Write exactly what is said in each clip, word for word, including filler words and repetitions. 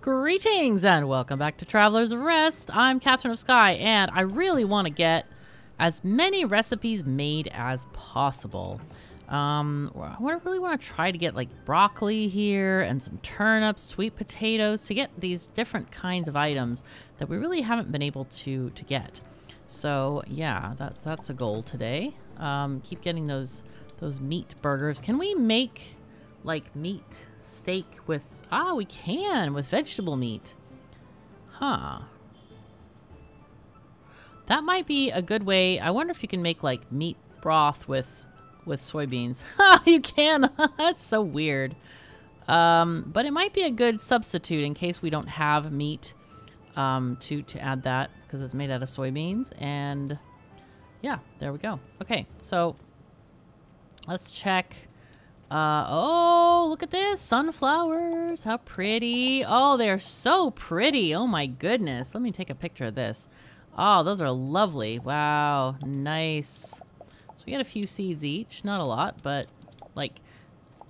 Greetings and welcome back to Traveler's Rest. I'm Catherine of Sky, and I really want to get as many recipes made as possible. Um, I really want to try to get like broccoli here and some turnips, sweet potatoes, to get these different kinds of items that we really haven't been able to to get. So yeah, that that's a goal today. Um, keep getting those those meat burgers. Can we make like meat steak with ah? We can with vegetable meat, huh? That might be a good way. I wonder if you can make like meat broth with with soybeans. Ha! You can. That's so weird. Um, but it might be a good substitute in case we don't have meat um, to to add that, because it's made out of soybeans. And yeah, there we go. Okay, so let's check. Uh, oh, look at this. Sunflowers. How pretty. Oh, they're so pretty. Oh my goodness. Let me take a picture of this. Oh, those are lovely. Wow. Nice. So we got a few seeds each. Not a lot, but like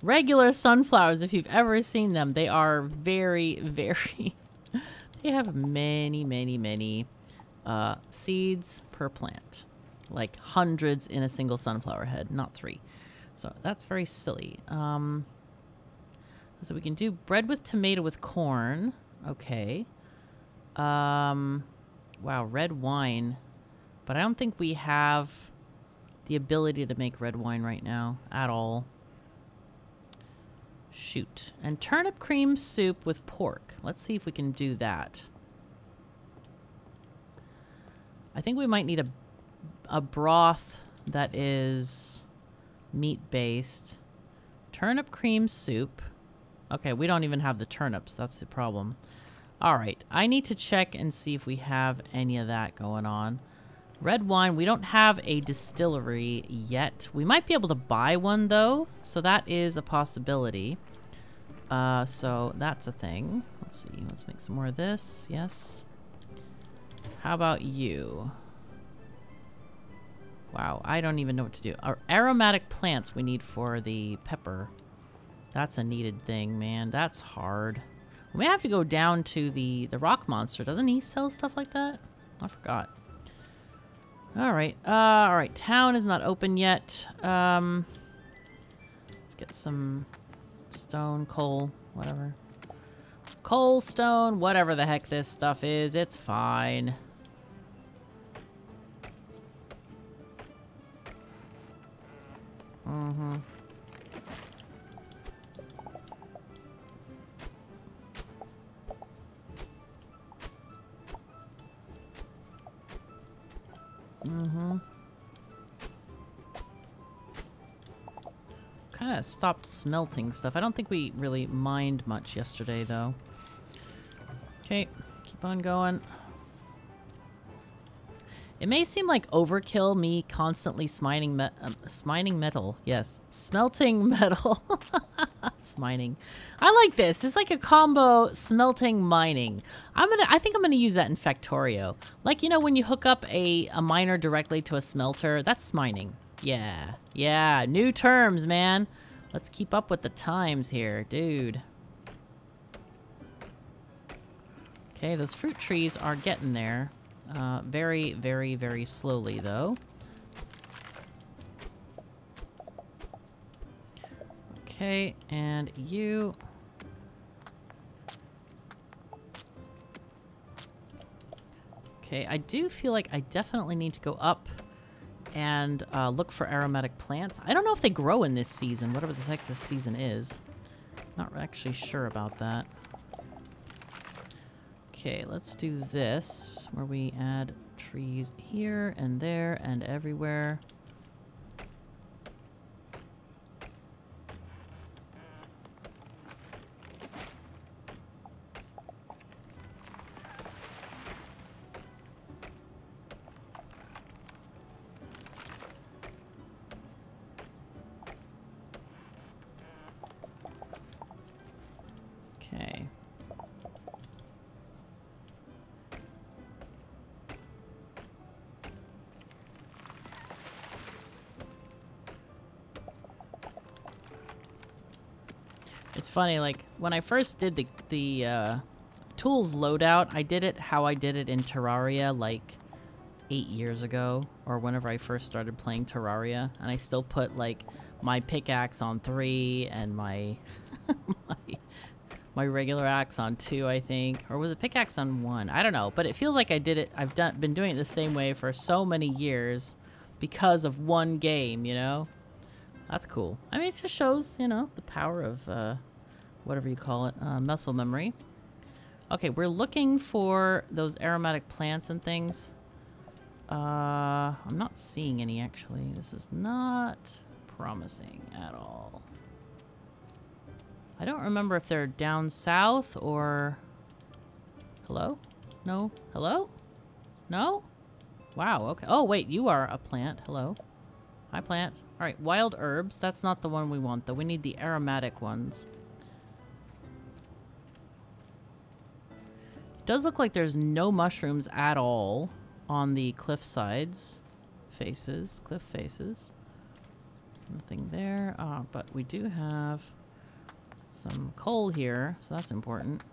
regular sunflowers, if you've ever seen them, they are very, very... they have many, many, many uh, seeds per plant. Like hundreds in a single sunflower head, not three. So that's very silly. Um, so we can do bread with tomato with corn. Okay. Um, wow, red wine. But I don't think we have the ability to make red wine right now at all. Shoot. And turnip cream soup with pork. Let's see if we can do that. I think we might need a, a broth that is... meat-based. Turnip cream soup. Okay, we don't even have the turnips. That's the problem. All right. I need to check and see if we have any of that going on. Red wine. We don't have a distillery yet. We might be able to buy one, though. So that is a possibility. Uh, so that's a thing. Let's see. Let's make some more of this. Yes. How about you? Wow, I don't even know what to do. Our aromatic plants we need for the pepper. That's a needed thing, man. That's hard. We may have to go down to the, the rock monster. Doesn't he sell stuff like that? I forgot. All right. Uh, all right. Town is not open yet. Um, let's get some stone, coal, whatever. Coal, stone, whatever the heck this stuff is. It's fine. Mm-hmm. Mm-hmm. Kind of stopped smelting stuff. I don't think we really mined much yesterday, though. Okay, keep on going. It may seem like overkill, me constantly smining, me um, smining metal. Yes, smelting metal. Smining. I like this. It's like a combo smelting mining. I'm gonna. I think I'm gonna use that in Factorio. Like, you know, when you hook up a a miner directly to a smelter, that's smining. Yeah, yeah. New terms, man. Let's keep up with the times here, dude. Okay, those fruit trees are getting there. Uh, very, very, very slowly, though. Okay, and you... Okay, I do feel like I definitely need to go up and uh, look for aromatic plants. I don't know if they grow in this season, whatever the heck this season is. Not actually sure about that. Okay, let's do this, where we add trees here and there and everywhere. Funny, like when I first did the the uh, tools loadout, I did it how I did it in Terraria like eight years ago, or whenever I first started playing Terraria, and I still put like my pickaxe on three and my my, my regular axe on two, I think, or was it pickaxe on one? I don't know, but it feels like I did it. I've done been doing it the same way for so many years because of one game, you know. That's cool. I mean, it just shows, you know, the power of uh, whatever you call it, uh, muscle memory. Okay, we're looking for those aromatic plants and things. Uh, I'm not seeing any, actually. This is not promising at all. I don't remember if they're down south or... Hello? No? Hello? No? Wow, okay. Oh, wait, you are a plant. Hello. Hi, plant. All right, wild herbs. That's not the one we want, though. We need the aromatic ones. It does look like there's no mushrooms at all on the cliff sides. Faces. Cliff faces. Nothing there. Ah, but we do have some coal here, so that's important.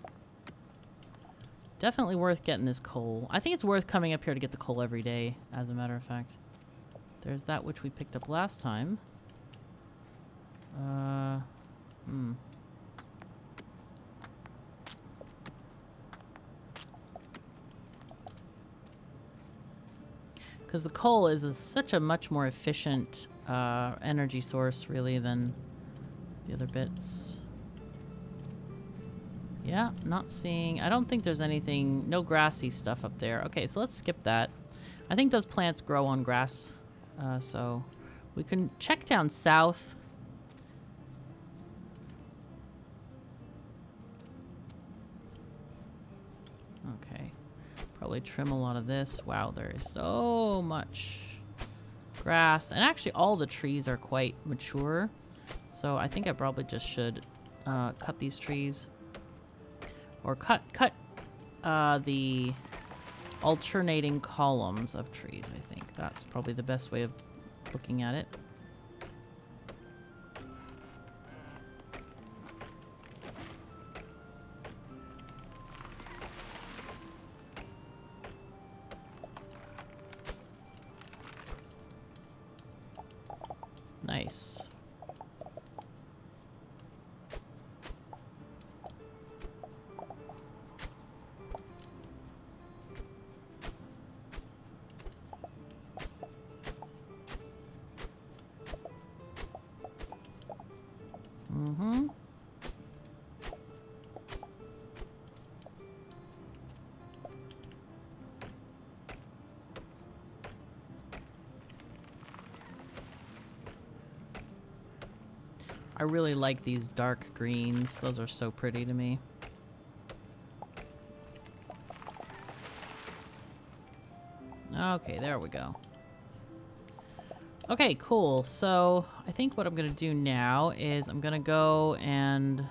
Definitely worth getting this coal. I think it's worth coming up here to get the coal every day, as a matter of fact. There's that which we picked up last time. Uh, hmm. Because the coal is a, such a much more efficient uh, energy source, really, than the other bits. Yeah, not seeing... I don't think there's anything... No grassy stuff up there. Okay, so let's skip that. I think those plants grow on grass... Uh, so we can check down south. Okay. Probably trim a lot of this. Wow, there is so much grass. And actually all the trees are quite mature. So I think I probably just should uh, cut these trees. Or cut, cut uh, the... alternating columns of trees, I think. That's probably the best way of looking at it. Nice. I really like these dark greens. Those are so pretty to me. Okay, there we go. Okay, cool. So I think what I'm going to do now is I'm going to go and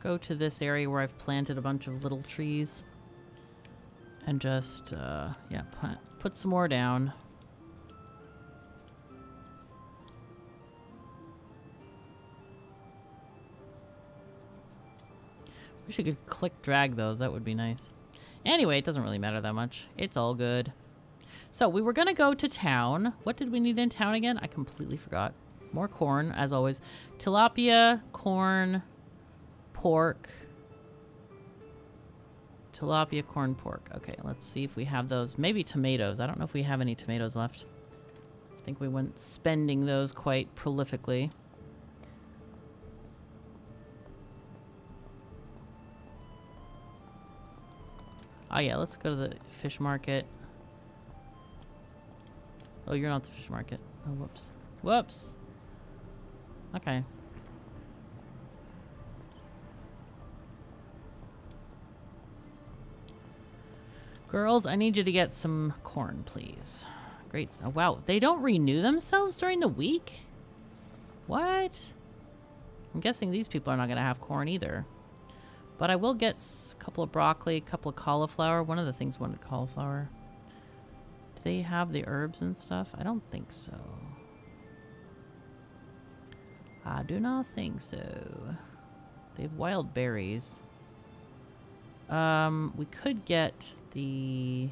go to this area where I've planted a bunch of little trees. And just, uh, yeah, plant, put some more down. Wish you could click drag those. That would be nice. Anyway, it doesn't really matter that much. It's all good. So we were gonna go to town. What did we need in town again? I completely forgot. More corn, as always. Tilapia, corn, pork. Tilapia, corn, pork. Okay, let's see if we have those. Maybe tomatoes. I don't know if we have any tomatoes left. I think we went spending those quite prolifically. Oh yeah, let's go to the fish market. Oh, you're not the fish market. Oh, whoops. Whoops! Okay. Girls, I need you to get some corn, please. Great. Oh, wow, they don't renew themselves during the week? What? I'm guessing these people are not going to have corn either. But I will get a couple of broccoli, a couple of cauliflower. One of the things wanted cauliflower. Do they have the herbs and stuff? I don't think so. I do not think so. They have wild berries. Um, we could get the...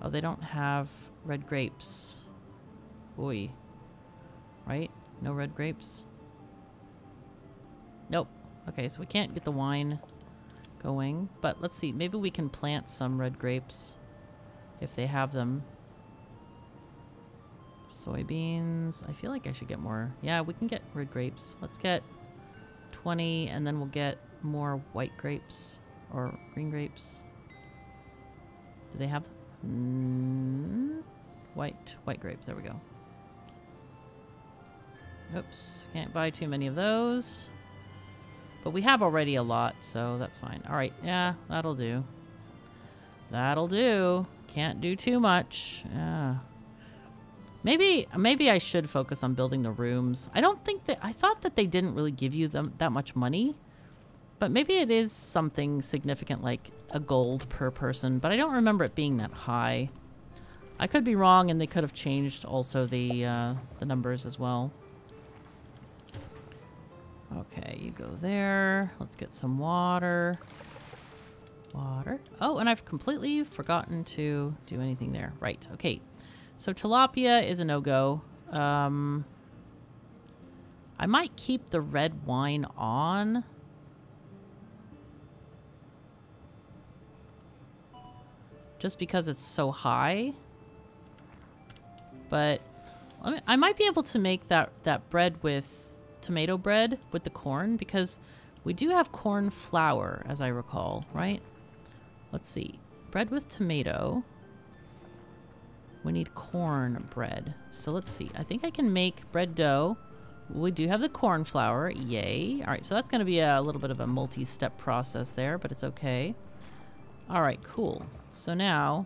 Oh, they don't have red grapes. Oy. Right? No red grapes? Nope. Okay, so we can't get the wine going. But let's see. Maybe we can plant some red grapes if they have them. Soybeans. I feel like I should get more. Yeah, we can get red grapes. Let's get twenty, and then we'll get more white grapes or green grapes. Do they have mm, white white grapes? There we go. Oops, can't buy too many of those. But we have already a lot, so that's fine. All right, yeah, that'll do. That'll do. Can't do too much. Yeah. Maybe maybe I should focus on building the rooms. I don't think that... I thought that they didn't really give you them that much money. But maybe it is something significant, like a gold per person. But I don't remember it being that high. I could be wrong, and they could have changed also the, uh, the numbers as well. Okay, you go there. Let's get some water. Water. Oh, and I've completely forgotten to do anything there. Right, okay. So tilapia is a no-go. Um, I might keep the red wine on. Just because it's so high. But I might be able to make that, that bread with tomato bread with the corn. Because we do have corn flour, as I recall, right? Let's see. Bread with tomato... We need corn bread. So let's see. I think I can make bread dough. We do have the corn flour. Yay. All right. So that's going to be a little bit of a multi-step process there, but it's okay. All right. Cool. So now,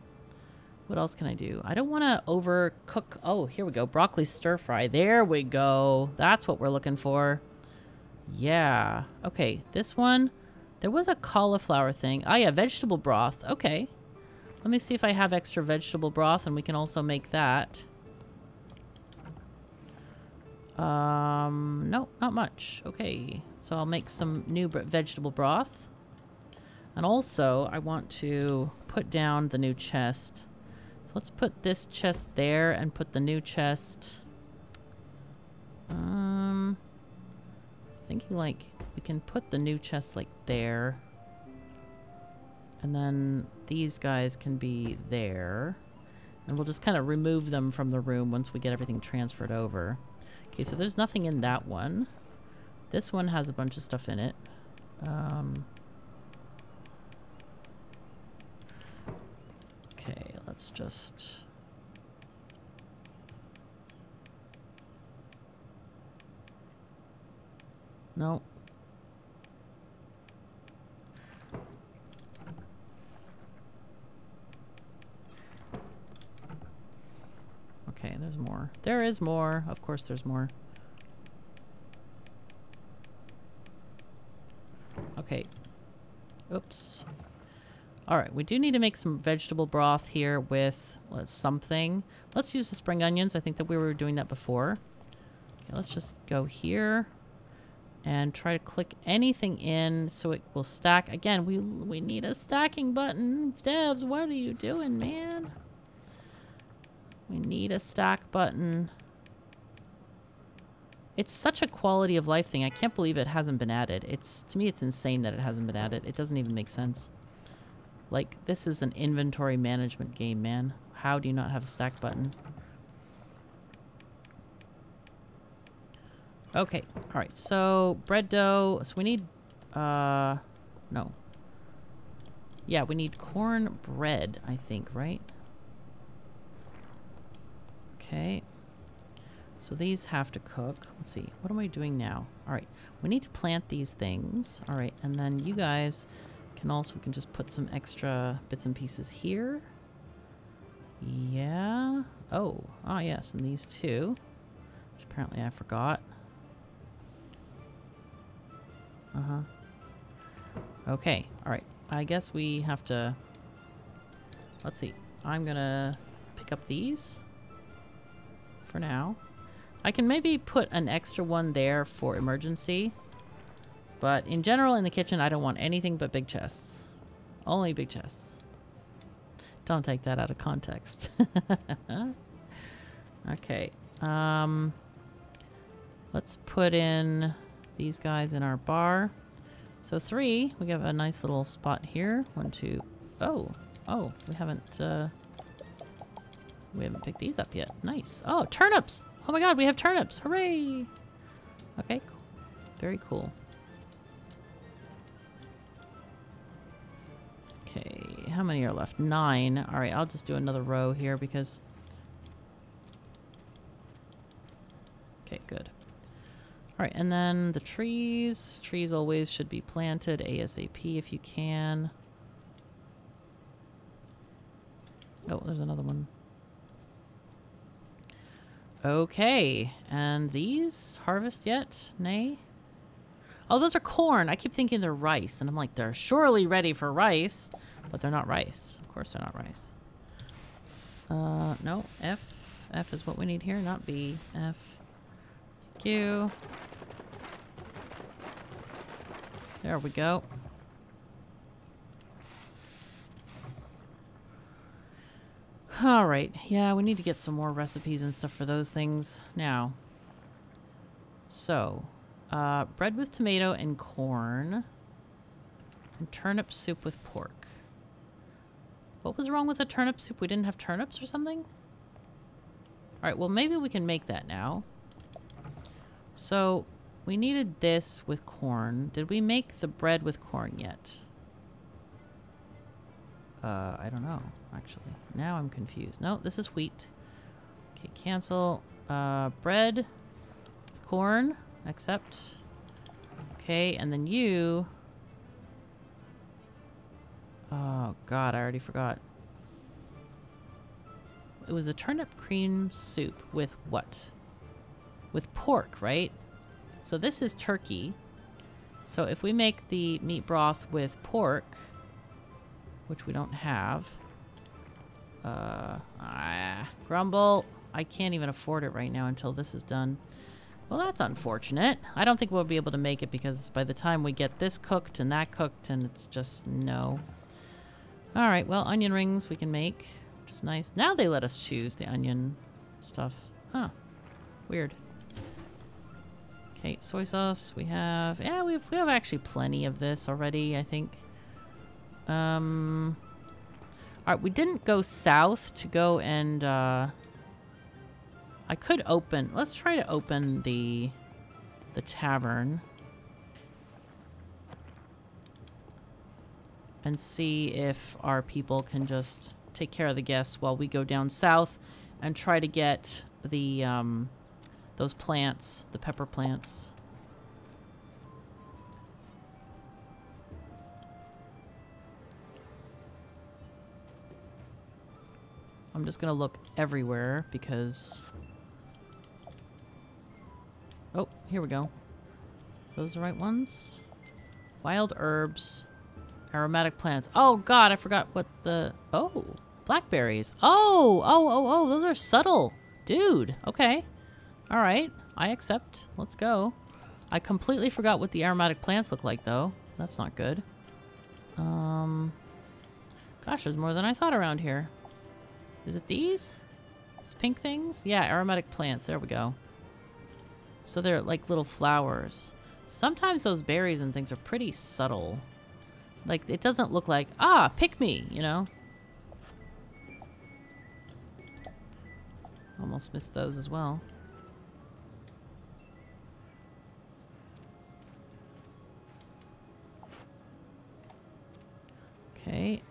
what else can I do? I don't want to overcook. Oh, here we go. Broccoli stir fry. There we go. That's what we're looking for. Yeah. Okay. This one, there was a cauliflower thing. Oh, yeah. Vegetable broth. Okay. Let me see if I have extra vegetable broth, and we can also make that. Um, no, not much. Okay, so I'll make some new br- vegetable broth. And also, I want to put down the new chest. So let's put this chest there and put the new chest. Um, thinking like we can put the new chest like there. And then these guys can be there. And we'll just kind of remove them from the room once we get everything transferred over. Okay, so there's nothing in that one. This one has a bunch of stuff in it. Um, okay, let's just... Nope. Okay, there's more. There is more. Of course there's more. Okay. Oops. Alright, we do need to make some vegetable broth here with uh, something. Let's use the spring onions. I think that we were doing that before. Okay, let's just go here and try to click anything in so it will stack. Again, we, we need a stacking button. Devs, what are you doing, man? We need a stack button. It's such a quality of life thing. I can't believe it hasn't been added. It's, to me, it's insane that it hasn't been added. It doesn't even make sense. Like, this is an inventory management game, man. How do you not have a stack button? Okay. All right. So, bread dough. So, we need... Uh, no. Yeah, we need corn bread, I think, right? Okay, so these have to cook. Let's see, what am I doing now? All right, we need to plant these things. All right, and then you guys can also, we can just put some extra bits and pieces here. Yeah, oh, ah yes, and these two, which apparently I forgot. Uh-huh. Okay, all right, I guess we have to, let's see, I'm gonna pick up these. For now. I can maybe put an extra one there for emergency. But in general, in the kitchen, I don't want anything but big chests. Only big chests. Don't take that out of context. Okay. Um, let's put in these guys in our bar. So three. We have a nice little spot here. One, two. Oh. Oh, we haven't... Uh, we haven't picked these up yet. Nice. Oh, turnips! Oh my god, we have turnips! Hooray! Okay, cool. Very cool. Okay, how many are left? Nine. Alright, I'll just do another row here because... Okay, good. Alright, and then the trees. Trees always should be planted ASAP if you can. Oh, there's another one. Okay, and these harvest yet? Nay? Oh, those are corn. I keep thinking they're rice, and I'm like, they're surely ready for rice, but they're not rice. Of course they're not rice. Uh, no, F. F is what we need here, not B. F. Thank you. There we go. All right, yeah, we need to get some more recipes and stuff for those things now. So, uh, bread with tomato and corn. And turnip soup with pork. What was wrong with the turnip soup? We didn't have turnips or something? All right, well, maybe we can make that now. So, we needed this with corn. Did we make the bread with corn yet? Uh, I don't know, actually. Now I'm confused. No, this is wheat. Okay, cancel. Uh, bread. Corn. Accept. Okay, and then you... Oh, God, I already forgot. It was a turnip cream soup with what? With pork, right? So this is turkey. So if we make the meat broth with pork... Which we don't have. Uh, ah, grumble. I can't even afford it right now until this is done. Well, that's unfortunate. I don't think we'll be able to make it because by the time we get this cooked and that cooked and it's just no. Alright, well, onion rings we can make, which is nice. Now they let us choose the onion stuff. Huh. Weird. Okay, soy sauce we have. Yeah, we've, we have actually plenty of this already, I think. Um, alright, we didn't go south to go and, uh, I could open, let's try to open the, the tavern. And see if our people can just take care of the guests while we go down south and try to get the, um, those plants, the pepper plants. I'm just gonna look everywhere because... Oh, here we go. Those are the right ones. Wild herbs. Aromatic plants. Oh god, I forgot what the... Oh! Blackberries. Oh! Oh, oh, oh! Those are subtle! Dude! Okay. Alright. I accept. Let's go. I completely forgot what the aromatic plants look like, though. That's not good. Um... Gosh, there's more than I thought around here. Is it these? These pink things? Yeah, aromatic plants. There we go. So they're like little flowers. Sometimes those berries and things are pretty subtle. Like, it doesn't look like, ah, pick me, you know? Almost missed those as well. Okay.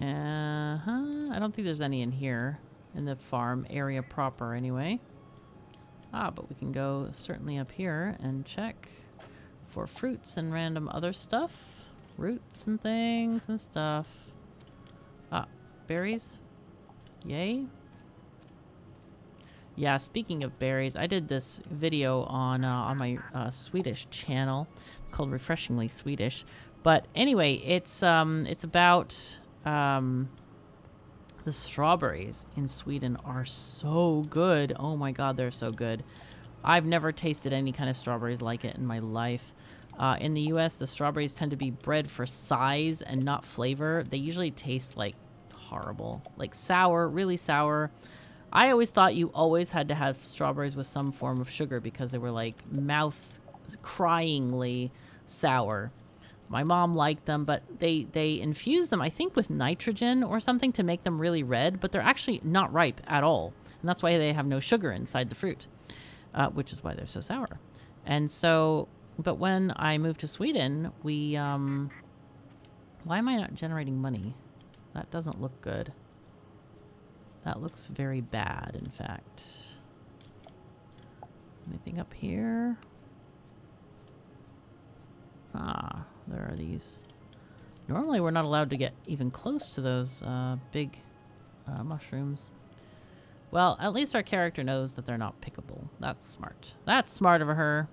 Uh-huh. I don't think there's any in here. In the farm area proper, anyway. Ah, but we can go certainly up here and check for fruits and random other stuff. Roots and things and stuff. Ah, berries. Yay. Yeah, speaking of berries, I did this video on, uh, on my uh, Swedish channel. It's called Refreshingly Swedish. But anyway, it's, um, it's about... Um, the strawberries in Sweden are so good. Oh my god, they're so good. I've never tasted any kind of strawberries like it in my life. Uh, in the U S, the strawberries tend to be bred for size and not flavor. They usually taste like horrible, like sour, really sour. I always thought you always had to have strawberries with some form of sugar because they were like mouth cryingly sour. My mom liked them, but they, they infuse them, I think, with nitrogen or something to make them really red, but they're actually not ripe at all. And that's why they have no sugar inside the fruit, uh, which is why they're so sour. And so, but when I moved to Sweden, we, um, why am I not generating money? That doesn't look good. That looks very bad, in fact. Anything up here? Ah, there are these. Normally we're not allowed to get even close to those uh, big uh, mushrooms. Well, at least our character knows that they're not pickable. That's smart. That's smart of her.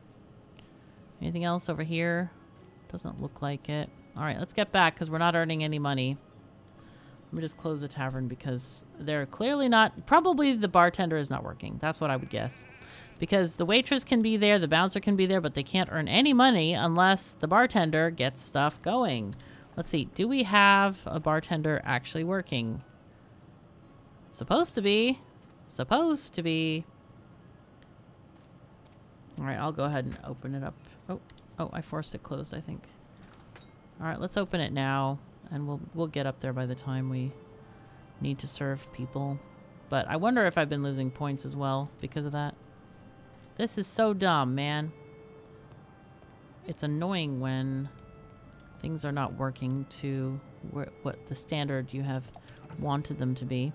Anything else over here? Doesn't look like it. All right, let's get back because we're not earning any money. Let me just close the tavern because they're clearly not... Probably the bartender is not working. That's what I would guess. Because the waitress can be there, the bouncer can be there, but they can't earn any money unless the bartender gets stuff going. Let's see. Do we have a bartender actually working? Supposed to be. Supposed to be. All right, I'll go ahead and open it up. Oh, oh, I forced it closed, I think. All right, let's open it now. And we'll, we'll get up there by the time we need to serve people. But I wonder if I've been losing points as well because of that. This is so dumb, man. It's annoying when things are not working to wh what the standard you have wanted them to be.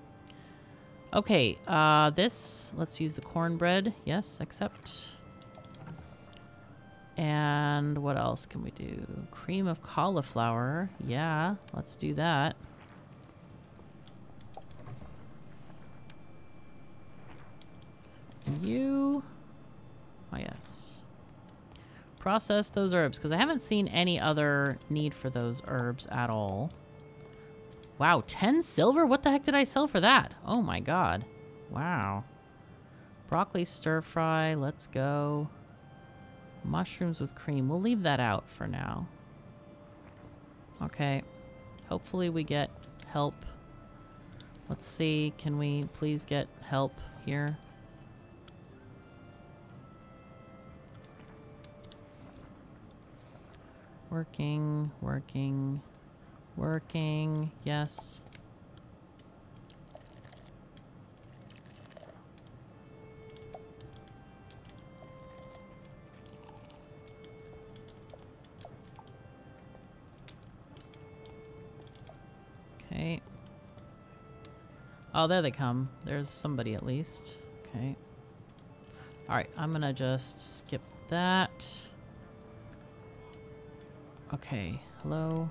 Okay, uh, this. Let's use the cornbread. Yes, accept. And what else can we do? Cream of cauliflower. Yeah, let's do that. You. Oh, yes. Process those herbs, because I haven't seen any other need for those herbs at all. Wow, ten silver? What the heck did I sell for that? Oh, my God. Wow. Broccoli stir-fry. Let's go. Mushrooms with cream. We'll leave that out for now. Okay. Hopefully we get help. Let's see. Can we please get help here? Working, working, working. Yes. Okay. Oh, there they come. There's somebody at least. Okay. Alright, I'm gonna just skip that. Okay, hello.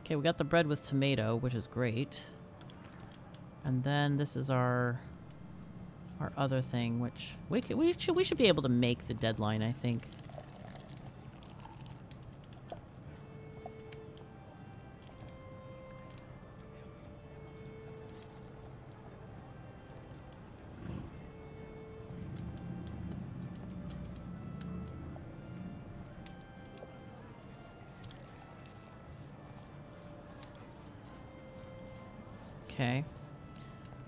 Okay, we got the bread with tomato, which is great. And then this is our our other thing, which we could, we should we should be able to make the deadline, I think. Okay,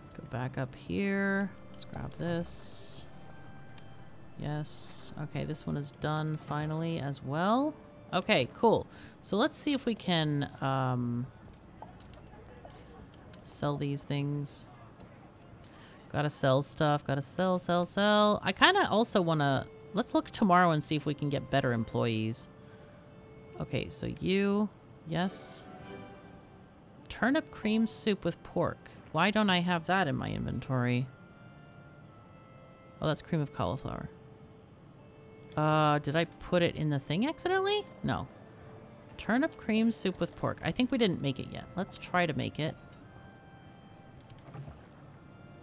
let's go back up here. Let's grab this. Yes. Okay, this one is done finally as well. Okay, cool. So let's see if we can um, sell these things. Gotta sell stuff. Gotta sell, sell, sell. I kind of also want to... Let's look tomorrow and see if we can get better employees. Okay, so you... Yes. Turnip cream soup with pork. Why don't I have that in my inventory? Oh, that's cream of cauliflower. Uh, did I put it in the thing accidentally? No. Turnip cream soup with pork. I think we didn't make it yet. Let's try to make it.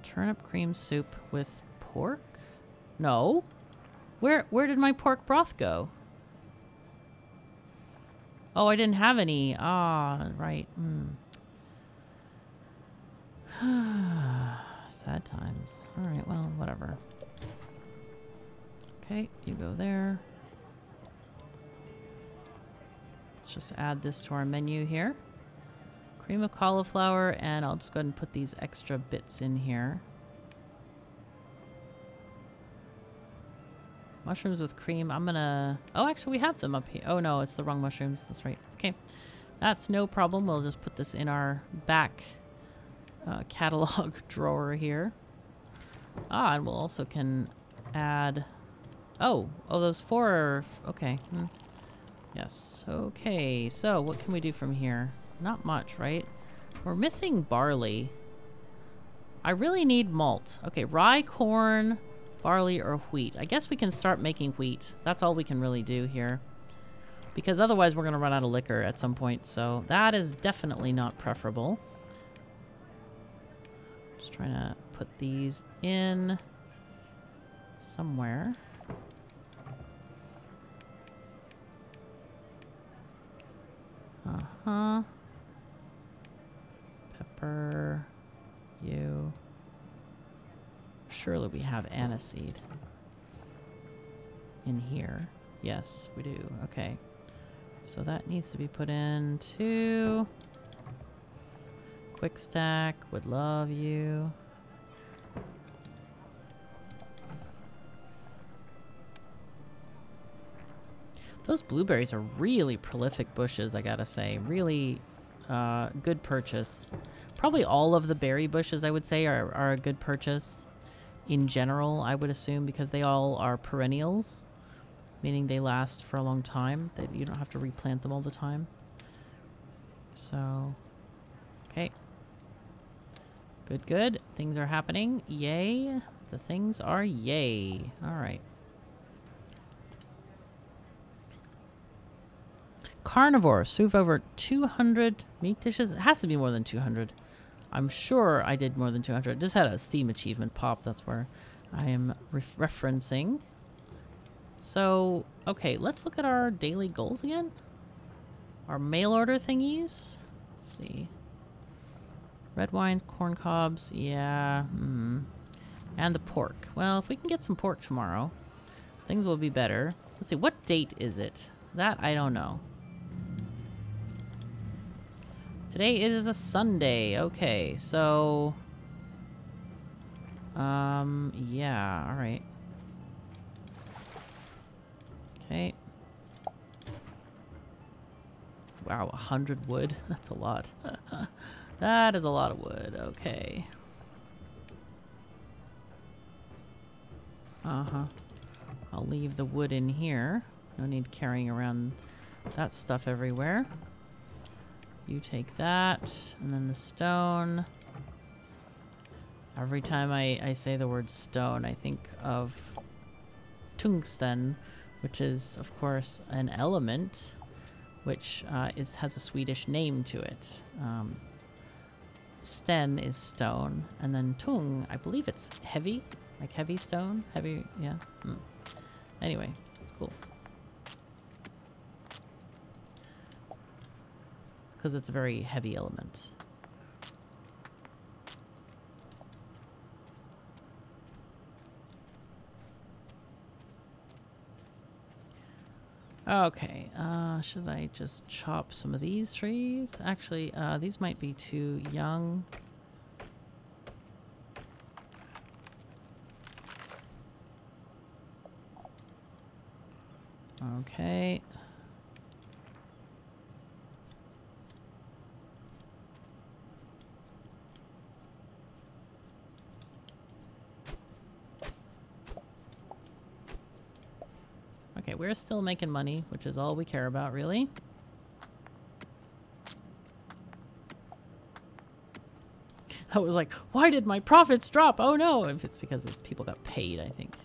Turnip cream soup with pork? No. Where, where did my pork broth go? Oh, I didn't have any. Ah, right. Mm. Sad times. All right, well, whatever. Okay, you go there. Let's just add this to our menu here. Cream of cauliflower, and I'll just go ahead and put these extra bits in here. Mushrooms with cream. I'm gonna... Oh, actually, we have them up here. Oh, no, it's the wrong mushrooms. That's right. Okay. That's no problem. We'll just put this in our back uh, catalog drawer here. Ah, and we'll also can add... Oh! Oh, those four are... Okay. Mm. Yes. Okay, so what can we do from here? Not much, right? We're missing barley. I really need malt. Okay, rye, corn... barley or wheat. I guess we can start making wheat. That's all we can really do here. Because otherwise we're going to run out of liquor at some point, so that is definitely not preferable. Just trying to put these in somewhere. Uh-huh. Pepper. You. Surely we have aniseed in here. Yes, we do. Okay. So that needs to be put into Quick Stack. Would love you. Those blueberries are really prolific bushes, I gotta say. Really uh, good purchase. Probably all of the berry bushes, I would say, are, are a good purchase. In general, I would assume, because they all are perennials, meaning they last for a long time, that you don't have to replant them all the time. So, okay. Good, good. Things are happening. Yay. The things are yay. All right. Carnivore. Serve over two hundred meat dishes. It has to be more than two hundred. I'm sure I did more than two hundred. Just had a Steam achievement pop. That's where I am ref referencing. So, okay, let's look at our daily goals again. Our mail order thingies. Let's see. Red wine, corn cobs. Yeah. Mm. And the pork. Well, if we can get some pork tomorrow, things will be better. Let's see. What date is it? That I don't know. Today it is a Sunday. Okay, so... Um, yeah, alright. Okay. Wow, a hundred wood. That's a lot. That is a lot of wood. Okay. Uh-huh. I'll leave the wood in here. No need carrying around that stuff everywhere. You take that, and then the stone. Every time I, I say the word stone, I think of tungsten, which is, of course, an element, which uh, is has a Swedish name to it. Um, sten is stone, and then tung, I believe it's heavy, like heavy stone, heavy, yeah. Mm. Anyway, it's cool. Because it's a very heavy element. Okay, uh, should I just chop some of these trees? Actually, uh, these might be too young. Okay. We're still making money, which is all we care about, really. I was like, why did my profits drop? Oh no! If it's because people got paid, I think.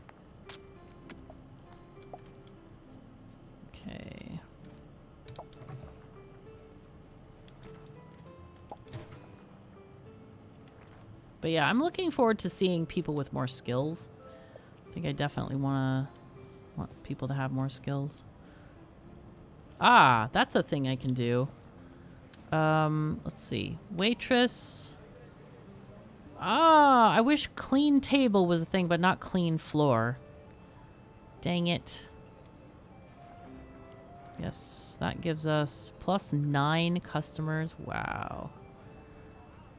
Okay. But yeah, I'm looking forward to seeing people with more skills. I think I definitely want to... want people to have more skills. Ah, that's a thing I can do. Um, let's see. Waitress. Ah, I wish clean table was a thing, but not clean floor. Dang it. Yes, that gives us plus nine customers. Wow.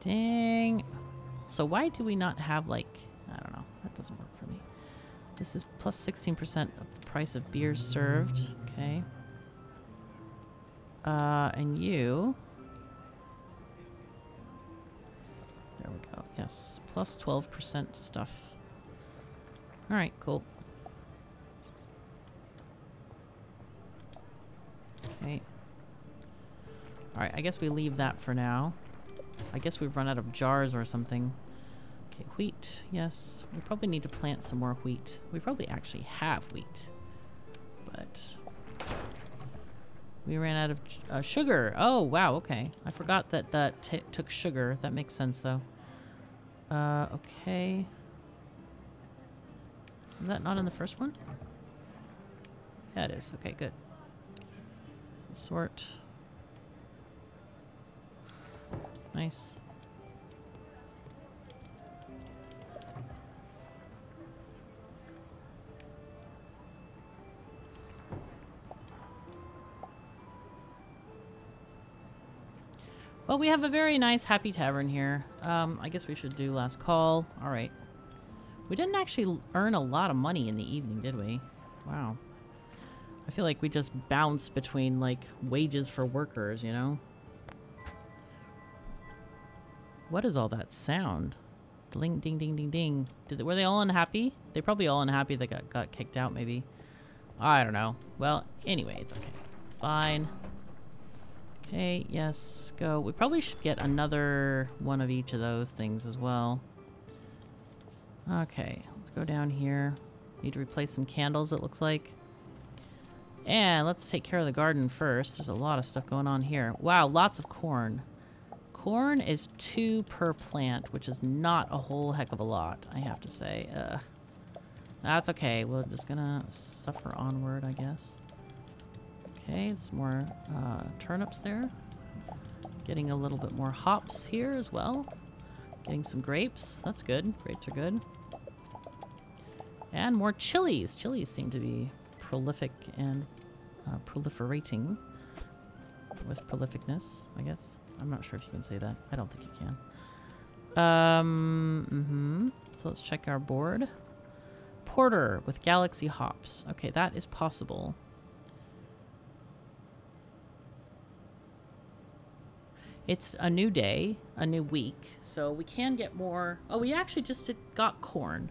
Dang. So why do we not have, like, I don't know. That doesn't work for me. This is plus sixteen percent of the price of beer served. Okay. Uh, and you. There we go. Yes, plus twelve percent stuff. All right, cool. Okay. All right, I guess we leave that for now. I guess we've run out of jars or something. Okay, wheat. Yes, we probably need to plant some more wheat. We probably actually have wheat. But we ran out of uh, sugar. Oh, wow, okay. I forgot that that t took sugar. That makes sense, though. Uh, okay. Is that not in the first one? Yeah, it is. Okay, good. So sort. Nice. Well, we have a very nice, happy tavern here. Um, I guess we should do last call. All right. We didn't actually earn a lot of money in the evening, did we? Wow. I feel like we just bounce between, like, wages for workers, you know? What is all that sound? Ding, ding, ding, ding, ding. Did they, were they all unhappy? They're probably all unhappy they got, got kicked out, maybe. I don't know. Well, anyway, it's okay. It's fine. Okay, yes, go. We probably should get another one of each of those things as well. Okay, let's go down here. Need to replace some candles, it looks like. And let's take care of the garden first. There's a lot of stuff going on here. Wow, lots of corn. Corn is two per plant, which is not a whole heck of a lot, I have to say. Uh, that's okay. We're just gonna suffer onward, I guess. Okay, there's more uh, turnips there. Getting a little bit more hops here as well. Getting some grapes. That's good. Grapes are good. And more chilies. Chilies seem to be prolific and uh, proliferating with prolificness, I guess. I'm not sure if you can say that. I don't think you can. Um, mm-hmm. So let's check our board. Porter with galaxy hops. Okay, that is possible. It's a new day, a new week, so we can get more. Oh, we actually just did, got corn,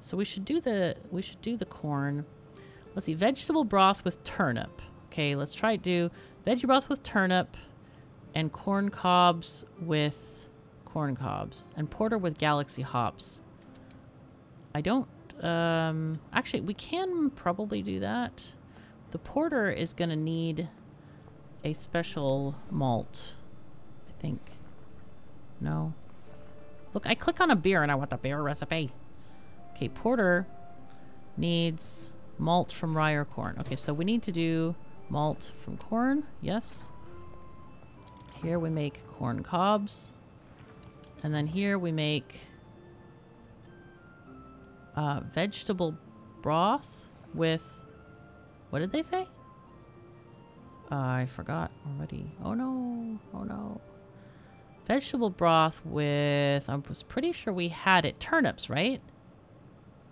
so we should do the we should do the corn. Let's see, vegetable broth with turnip. Okay, let's try to do veggie broth with turnip, and corn cobs with corn cobs, and porter with galaxy hops. I don't. Um, actually, we can probably do that. The porter is gonna need a special malt. Think. No. Look, I click on a beer and I want the beer recipe. Okay, porter needs malt from rye or corn. Okay, so we need to do malt from corn. Yes. Here we make corn cobs. And then here we make uh, vegetable broth with... What did they say? Uh, I forgot already. Oh no. Oh no. Vegetable broth with, I was pretty sure we had it. Turnips, right?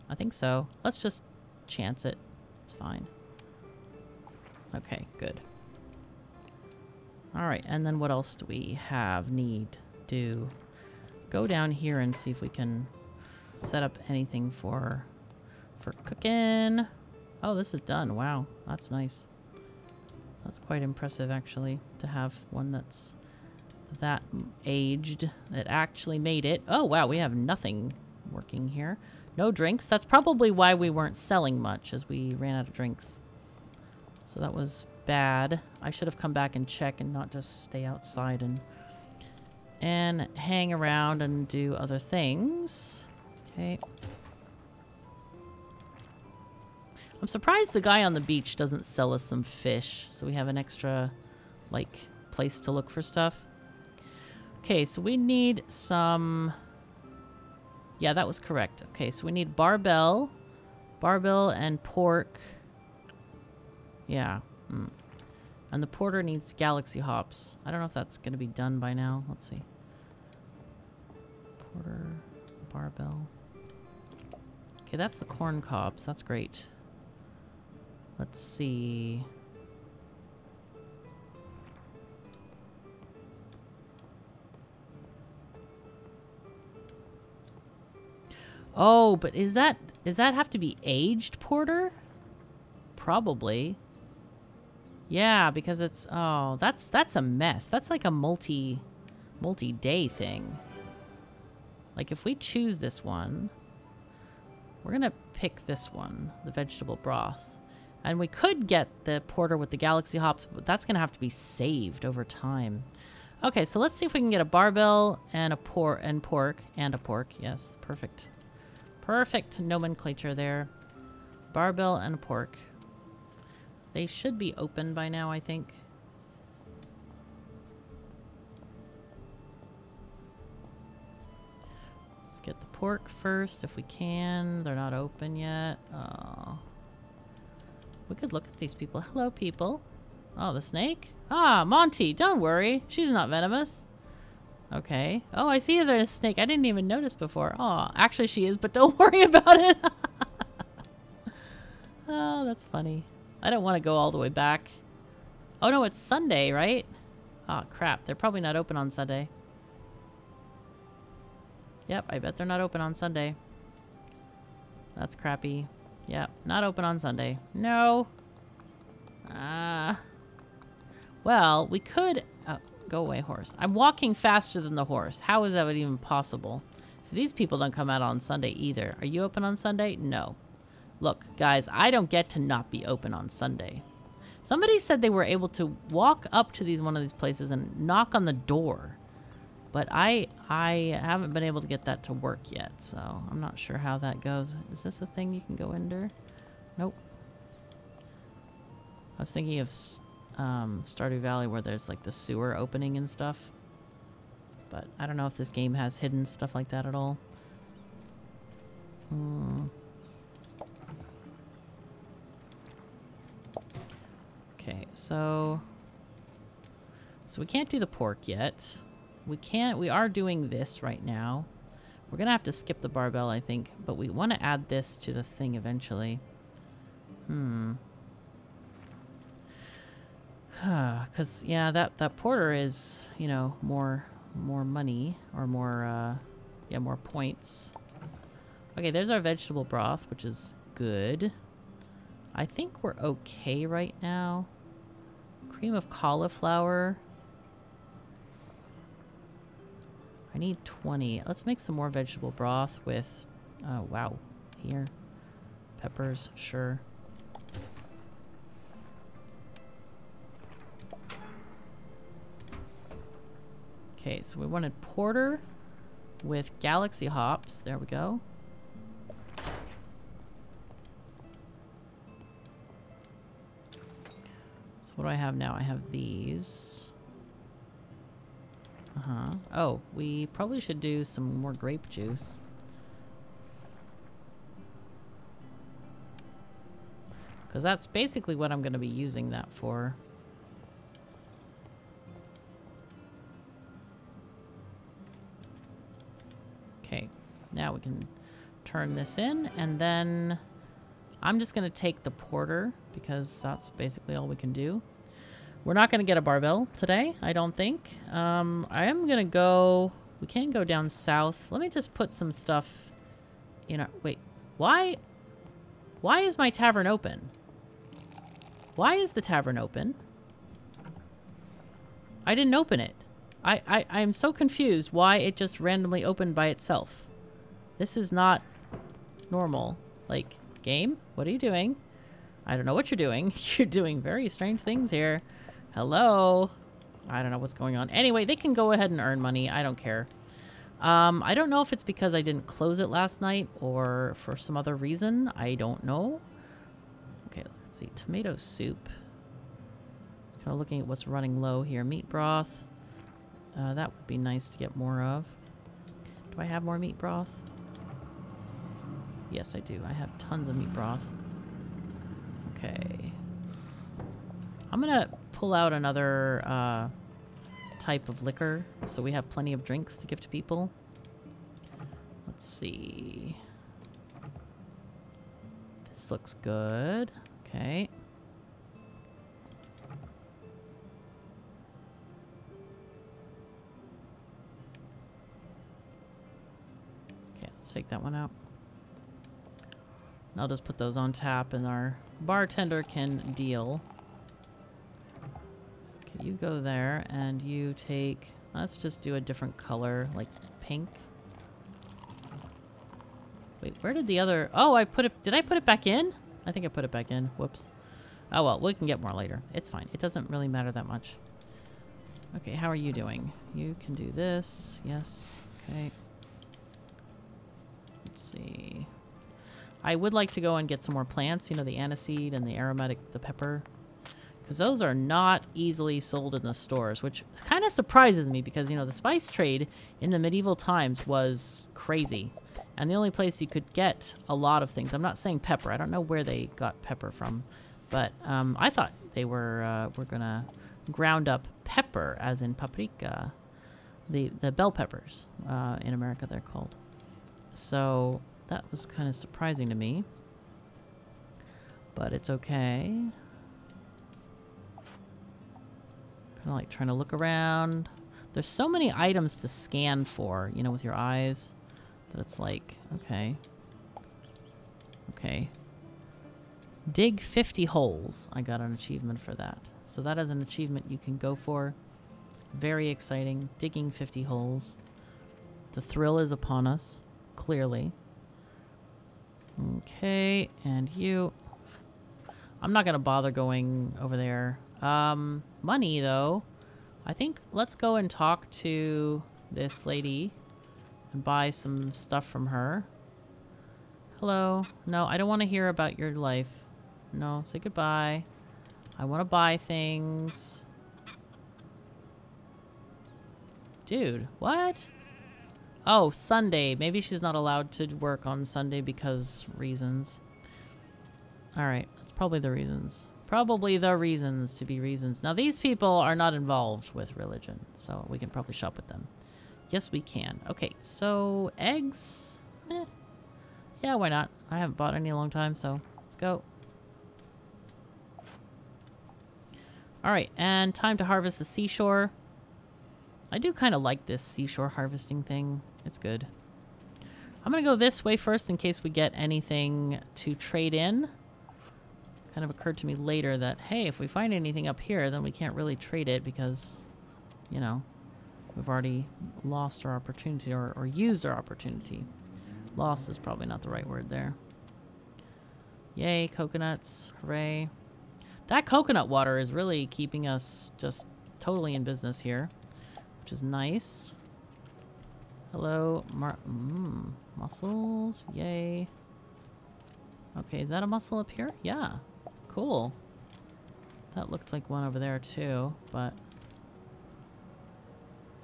I think so. Let's just chance it. It's fine. Okay, good. All right, and then what else do we have, need, do? Go down here and see if we can set up anything for, for cooking. Oh, this is done. Wow, that's nice. That's quite impressive, actually, to have one that's that aged that actually made it. Oh wow, we have nothing working here. No drinks. That's probably why we weren't selling much, as we ran out of drinks. So that was bad. I should have come back and check and not just stay outside and and hang around and do other things. Okay. I'm surprised the guy on the beach doesn't sell us some fish, so we have an extra like place to look for stuff. Okay, so we need some... Yeah, that was correct. Okay, so we need barbell Barbell and pork. Yeah. Mm. And the porter needs galaxy hops. I don't know if that's going to be done by now. Let's see. Porter, barbell. Okay, that's the corn cobs. That's great. Let's see. Oh, but is that... Does that have to be aged porter? Probably. Yeah, because it's... Oh, that's that's a mess. That's like a multi, multi-day thing. Like, if we choose this one, we're going to pick this one, the vegetable broth. And we could get the porter with the galaxy hops, but that's going to have to be saved over time. Okay, so let's see if we can get a barbell and a por- and pork and a pork. Yes, perfect. Perfect nomenclature there. Barbell and a pork. They should be open by now, I think. Let's get the pork first if we can. They're not open yet. Oh. We could look at these people. Hello, people. Oh, the snake? Ah, Monty, don't worry. She's not venomous. Okay. Oh, I see there's a snake. I didn't even notice before. Oh, actually she is, but don't worry about it. Oh, that's funny. I don't want to go all the way back. Oh, no, it's Sunday, right? Oh, crap. They're probably not open on Sunday. Yep, I bet they're not open on Sunday. That's crappy. Yep, not open on Sunday. No. Ah. Uh, well, we could... Uh, Go away, horse. I'm walking faster than the horse. How is that even possible? So these people don't come out on Sunday either. Are you open on Sunday? No. Look, guys, I don't get to not be open on Sunday. Somebody said they were able to walk up to these one of these places and knock on the door. But I I haven't been able to get that to work yet, so I'm not sure how that goes. Is this a thing you can go under? Nope. I was thinking of... Um, Stardew Valley, where there's like the sewer opening and stuff. But I don't know if this game has hidden stuff like that at all. Hmm. Okay, so... So we can't do the pork yet. We can't... We are doing this right now. We're gonna have to skip the barbell, I think. But we want to add this to the thing eventually. Hmm... Because, yeah, that, that porter is, you know, more more money, or more, uh, yeah, more points. Okay, there's our vegetable broth, which is good. I think we're okay right now. Cream of cauliflower. I need twenty. Let's make some more vegetable broth with, uh, wow, here. Peppers, sure. Okay, so we wanted porter with galaxy hops. There we go. So what do I have now? I have these. Uh-huh. Oh, we probably should do some more grape juice. Because that's basically what I'm going to be using that for. Now we can turn this in, and then I'm just going to take the porter, because that's basically all we can do. We're not going to get a barbell today, I don't think. Um, I am going to go... We can go down south. Let me just put some stuff in our... Wait, why... Why is my tavern open? Why is the tavern open? I didn't open it. I, I, I'm so confused why it just randomly opened by itself. This is not normal. Like, game, what are you doing? I don't know what you're doing. You're doing very strange things here. Hello? I don't know what's going on. Anyway, they can go ahead and earn money. I don't care. Um, I don't know if it's because I didn't close it last night or for some other reason. I don't know. Okay, let's see. Tomato soup. Kind of looking at what's running low here. Meat broth. Uh, that would be nice to get more of. Do I have more meat broth? Yes, I do. I have tons of meat broth. Okay. I'm gonna pull out another uh, type of liquor, so we have plenty of drinks to give to people. Let's see. This looks good. Okay. Okay, let's take that one out. I'll just put those on tap, and our bartender can deal. Okay, you go there, and you take... Let's just do a different color, like pink. Wait, where did the other... Oh, I put it... Did I put it back in? I think I put it back in. Whoops. Oh, well, we can get more later. It's fine. It doesn't really matter that much. Okay, how are you doing? You can do this. Yes. Okay. Let's see... I would like to go and get some more plants, you know, the aniseed and the aromatic, the pepper. Because those are not easily sold in the stores, which kind of surprises me because, you know, the spice trade in the medieval times was crazy. And the only place you could get a lot of things, I'm not saying pepper, I don't know where they got pepper from, but um, I thought they were, uh, were going to ground up pepper, as in paprika, the, the bell peppers uh, in America they're called. So... That was kind of surprising to me, but it's okay. Kind of like trying to look around. There's so many items to scan for, you know, with your eyes, that it's like, okay. Okay. Dig fifty holes. I got an achievement for that. So that is an achievement you can go for. Very exciting. Digging fifty holes. The thrill is upon us, clearly. Okay, and you. I'm not gonna bother going over there. Um, money, though. I think let's go and talk to this lady and buy some stuff from her. Hello. No, I don't want to hear about your life. No, say goodbye. I want to buy things. Dude, what? Oh, Sunday. Maybe she's not allowed to work on Sunday because reasons. Alright, that's probably the reasons. Probably the reasons to be reasons. Now, these people are not involved with religion, so we can probably shop with them. Yes, we can. Okay, so eggs? Eh. Yeah, why not? I haven't bought any in a long time, so let's go. Alright, and time to harvest the seashore. I do kind of like this seashore harvesting thing. It's good. I'm going to go this way first in case we get anything to trade in. Kind of occurred to me later that, hey, if we find anything up here, then we can't really trade it because, you know, we've already lost our opportunity or, or used our opportunity. Lost is probably not the right word there. Yay, coconuts. Hooray. That coconut water is really keeping us just totally in business here. Which is nice. Hello, Mar mm, mussels. Yay. Okay, is that a mussel up here? Yeah. Cool. That looked like one over there too, but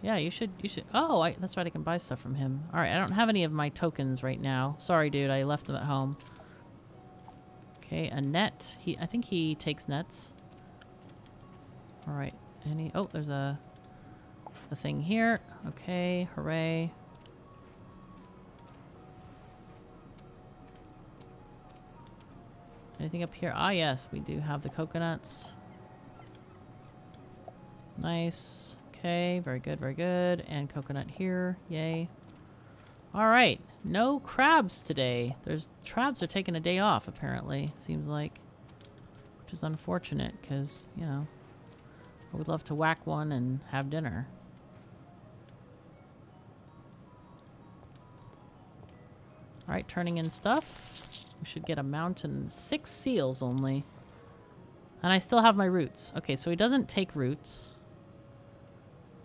yeah, you should you should oh, I, that's right, I can buy stuff from him. All right, I don't have any of my tokens right now. Sorry, dude, I left them at home. Okay, a net. He I think he takes nets. All right. Any Oh, there's a The thing here. Okay, hooray. Anything up here? Ah, yes, we do have the coconuts. Nice. Okay, very good, very good. And coconut here. Yay. Alright, no crabs today. There's crabs are taking a day off, apparently, seems like. Which is unfortunate, because, you know, I would love to whack one and have dinner. Alright, turning in stuff. We should get a mountain. Six seals only. And I still have my roots. Okay, so he doesn't take roots.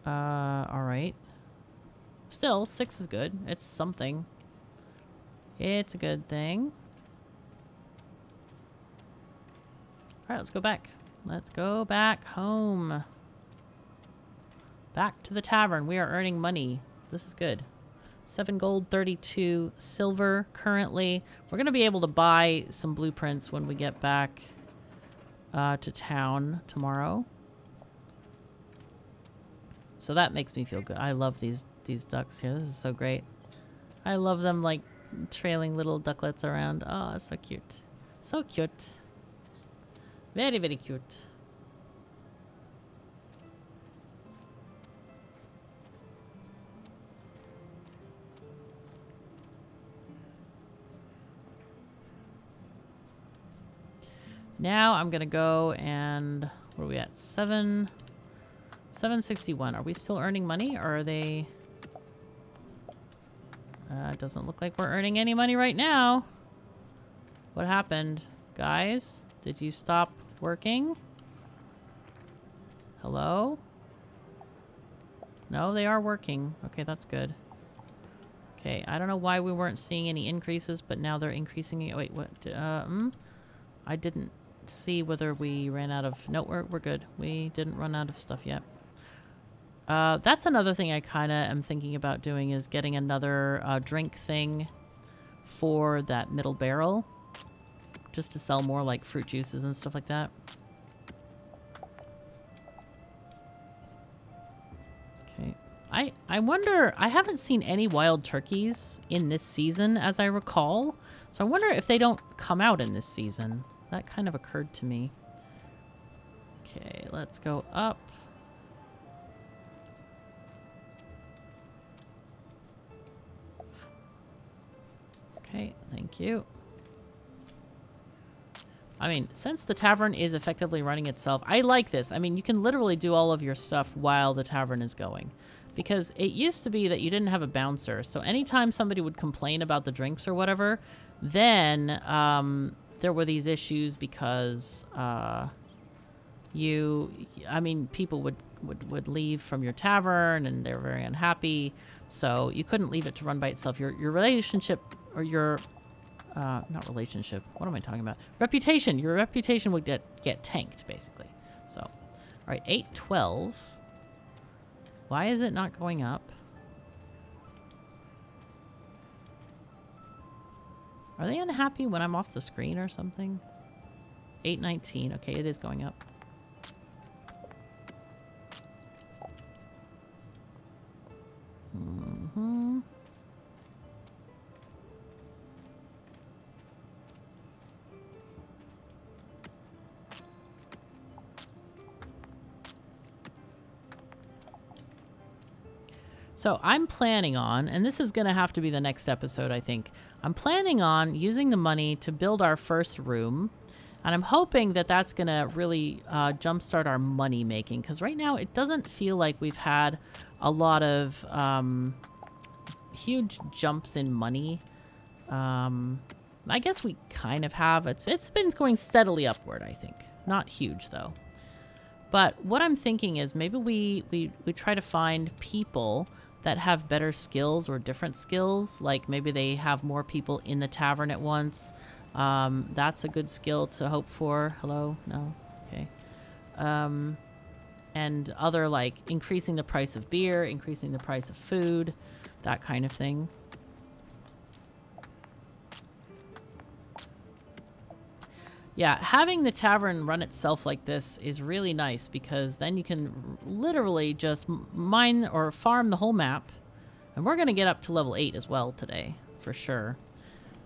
Uh, alright. Still, six is good. It's something. It's a good thing. Alright, let's go back. Let's go back home. Back to the tavern. We are earning money. This is good. seven gold, thirty-two silver currently. We're going to be able to buy some blueprints when we get back uh, to town tomorrow. So that makes me feel good. I love these, these ducks here. This is so great. I love them, like, trailing little ducklets around. Oh, so cute. So cute. Very, very cute. Now I'm going to go and... Where are we at? Seven... seven sixty-one. Are we still earning money, or are they... Uh, doesn't look like we're earning any money right now. What happened? Guys, did you stop working? Hello? No, they are working. Okay, that's good. Okay, I don't know why we weren't seeing any increases, but now they're increasing. Wait, what? Uh, mm? I didn't see whether we ran out of... No, we're, we're good. We didn't run out of stuff yet. Uh, that's another thing I kind of am thinking about doing, is getting another uh, drink thing for that middle barrel, just to sell more like fruit juices and stuff like that. Okay. I, I wonder, I haven't seen any wild turkeys in this season as I recall, so I wonder if they don't come out in this season. That kind of occurred to me. Okay, let's go up. Okay, thank you. I mean, since the tavern is effectively running itself, I like this. I mean, you can literally do all of your stuff while the tavern is going. Because it used to be that you didn't have a bouncer. So anytime somebody would complain about the drinks or whatever, then um, there were these issues because uh, you... I mean, people would, would, would leave from your tavern and they're very unhappy. So you couldn't leave it to run by itself. Your, your relationship... or your, uh, not relationship, what am I talking about? Reputation, your reputation would get, get tanked, basically. So, all right, eight twelve. Why is it not going up? Are they unhappy when I'm off the screen or something? eight nineteen, okay, it is going up. Mm-hmm. So I'm planning on, and this is going to have to be the next episode, I think. I'm planning on using the money to build our first room. And I'm hoping that that's going to really uh, jumpstart our money making. Because right now it doesn't feel like we've had a lot of um, huge jumps in money. Um, I guess we kind of have. It's, it's been going steadily upward, I think. Not huge, though. But what I'm thinking is maybe we, we, we try to find people that have better skills or different skills. Like maybe they have more people in the tavern at once. Um, that's a good skill to hope for. Hello? No? Okay. Um, and other, like, increasing the price of beer, increasing the price of food, that kind of thing. Yeah, having the tavern run itself like this is really nice, because then you can literally just mine or farm the whole map. And we're going to get up to level eight as well today, for sure.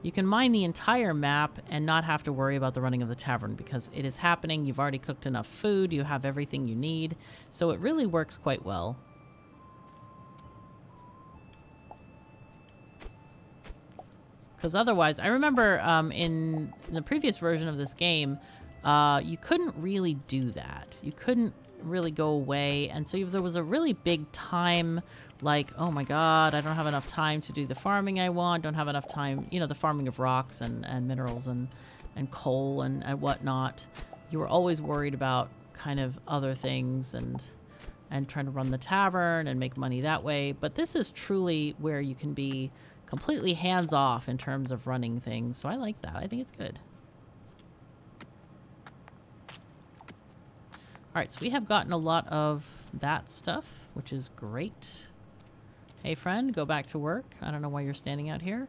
You can mine the entire map and not have to worry about the running of the tavern, because it is happening. You've already cooked enough food. You have everything you need. So it really works quite well. Because otherwise, I remember um, in, in the previous version of this game, uh, you couldn't really do that. You couldn't really go away. And so there was a really big time, like, oh my god, I don't have enough time to do the farming I want. Don't have enough time, you know, the farming of rocks and, and minerals and, and coal and, and whatnot. You were always worried about kind of other things and, and trying to run the tavern and make money that way. But this is truly where you can be completely hands-off in terms of running things, so I like that. I think it's good. Alright, so we have gotten a lot of that stuff, which is great. Hey friend, go back to work. I don't know why you're standing out here.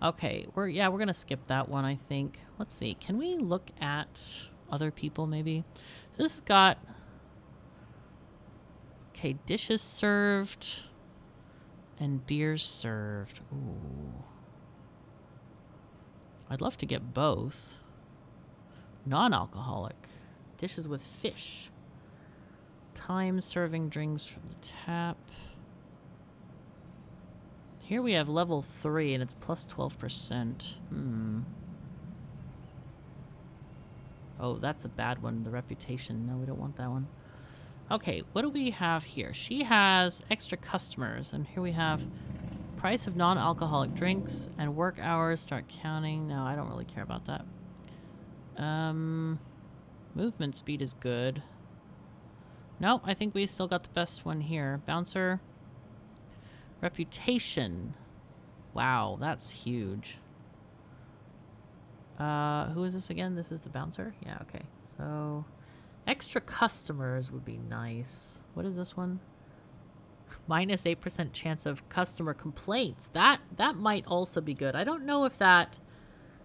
Okay, we're yeah, we're gonna skip that one, I think. Let's see, can we look at other people maybe? So this has got, okay, dishes served and beers served. Ooh. I'd love to get both. Non-alcoholic. Dishes with fish. Time serving drinks from the tap. Here we have level three, and it's plus twelve percent. Hmm. Oh, that's a bad one. The reputation. No, we don't want that one. Okay, what do we have here? She has extra customers, and here we have price of non-alcoholic drinks and work hours. Start counting. No, I don't really care about that. Um, movement speed is good. Nope, I think we still got the best one here. Bouncer. Reputation. Wow, that's huge. Uh, who is this again? This is the bouncer? Yeah, okay. So, extra customers would be nice. What is this one? Minus eight percent chance of customer complaints. That, that might also be good. I don't know if that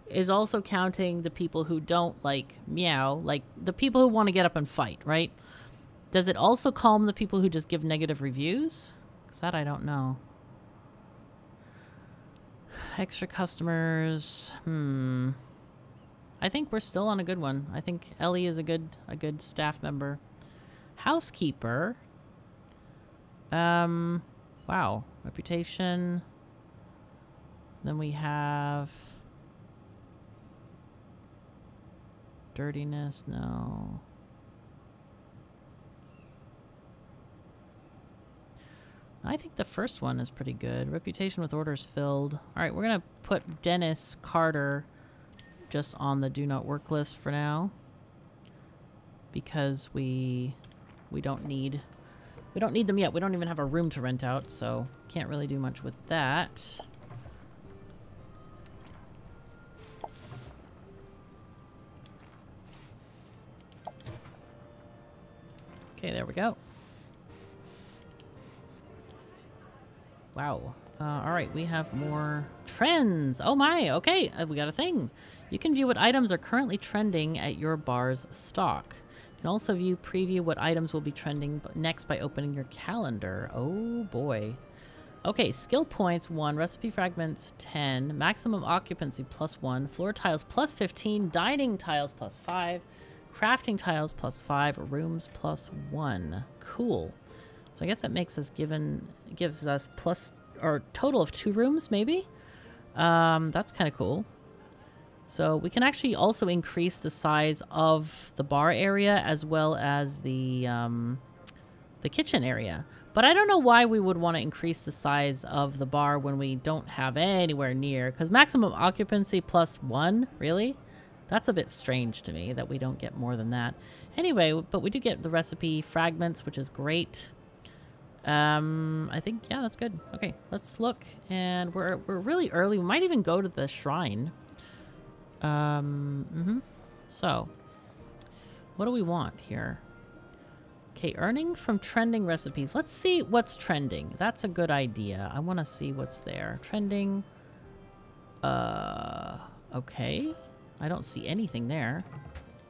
is also counting the people who don't, like, meow. Like, the people who want to get up and fight, right? Does it also calm the people who just give negative reviews? Because that I don't know. Extra customers. Hmm. I think we're still on a good one. I think Ellie is a good a good staff member. Housekeeper. Um wow, reputation. Then we have dirtiness, no. I think the first one is pretty good. Reputation with orders filled. All right, we're going to put Dennis Carter just on the do not work list for now, because we we don't need we don't need them yet. We don't even have a room to rent out, so can't really do much with that. Okay, there we go. Wow. Uh, all right, we have more trends. Oh my, okay, uh, we got a thing. You can view what items are currently trending at your bar's stock. You can also view preview what items will be trending next by opening your calendar. Oh boy. Okay, skill points one, recipe fragments ten, maximum occupancy plus one, floor tiles plus fifteen, dining tiles plus five, crafting tiles plus five, rooms plus one. Cool. So I guess that makes us given gives us plus or total of two rooms maybe. Um, that's kind of cool. So we can actually also increase the size of the bar area as well as the um, the kitchen area. But I don't know why we would want to increase the size of the bar when we don't have anywhere near, because maximum occupancy plus one, really? That's a bit strange to me that we don't get more than that. Anyway, but we do get the recipe fragments, which is great. Um, I think, yeah, that's good. Okay, let's look. And we're, we're really early. We might even go to the shrine. Um, mm-hmm. So, what do we want here? Okay, earning from trending recipes. Let's see what's trending. That's a good idea. I want to see what's there. Trending. Uh, okay. I don't see anything there.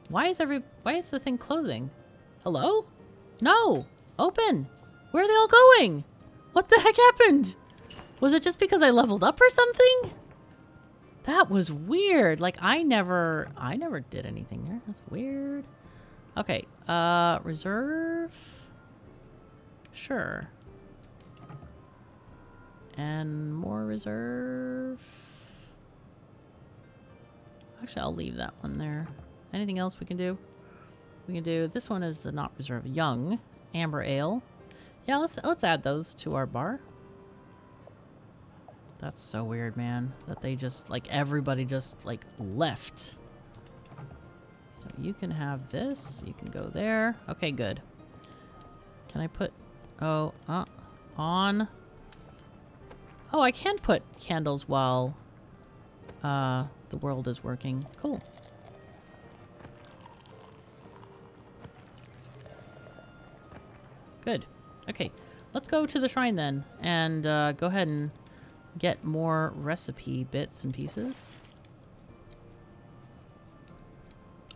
Why is every, why is the thing closing? Hello? No! Open! Where are they all going? What the heck happened? Was it just because I leveled up or something? That was weird. Like, I never... I never did anything there. That's weird. Okay. Uh, reserve? Sure. And more reserve. Actually, I'll leave that one there. Anything else we can do? We can do... This one is the not reserve. Young. Amber Ale. Yeah, let's, let's add those to our bar. That's so weird, man. That they just, like, everybody just, like, left. So you can have this. You can go there. Okay, good. Can I put... Oh, uh, on. Oh, I can put candles while uh, the world is working. Cool. Good. Okay, Let's go to the shrine then and uh, go ahead and get more recipe bits and pieces.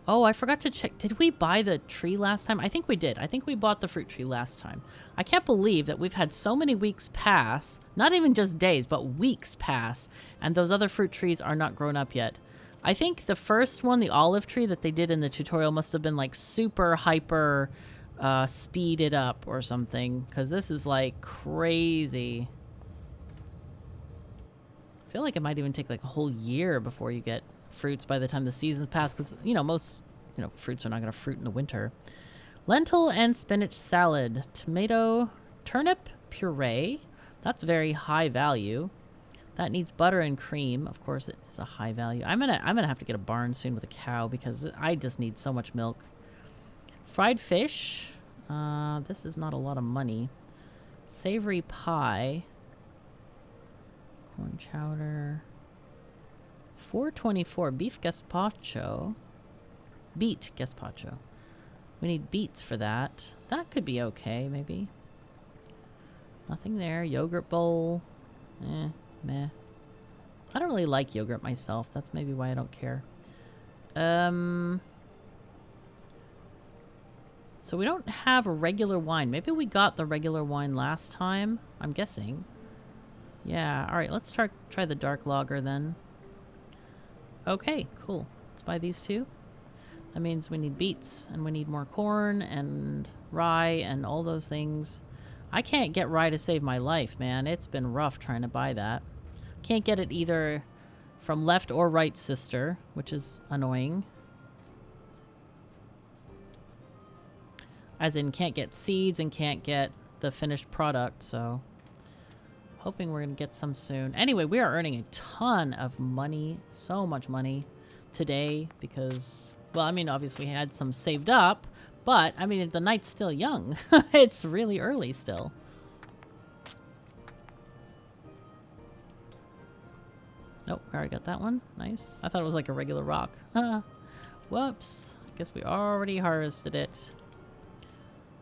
Oh, I forgot to check. Did we buy the tree last time? I think we did. I think we bought the fruit tree last time. I can't believe that we've had so many weeks pass. Not even just days, but weeks pass. And those other fruit trees are not grown up yet. I think the first one, the olive tree that they did in the tutorial, must have been like super hyper uh, speeded up or something. Because this is like crazy. I feel like it might even take like a whole year before you get fruits by the time the seasons pass, because you know most you know fruits are not going to fruit in the winter. Lentil and spinach salad, tomato turnip puree, that's very high value. That needs butter and cream, of course it is a high value. I'm gonna I'm gonna have to get a barn soon with a cow because I just need so much milk. Fried fish, uh, this is not a lot of money. Savory pie, corn chowder. four twenty-four beef gazpacho. Beet gazpacho. We need beets for that. That could be okay, maybe. Nothing there. Yogurt bowl. Eh, meh. I don't really like yogurt myself. That's maybe why I don't care. Um. So we don't have a regular wine. Maybe we got the regular wine last time. I'm guessing. Yeah, alright. Let's try, try the dark lager then. Okay, cool. Let's buy these two. That means we need beets, and we need more corn, and rye, and all those things. I can't get rye to save my life, man. It's been rough trying to buy that. Can't get it either from left or right sister, which is annoying. As in, can't get seeds and can't get the finished product, so... Hoping we're going to get some soon. Anyway, we are earning a ton of money. So much money today because... Well, I mean, obviously we had some saved up. But, I mean, the night's still young. It's really early still. Nope, we already got that one. Nice. I thought it was like a regular rock. Whoops. I guess we already harvested it.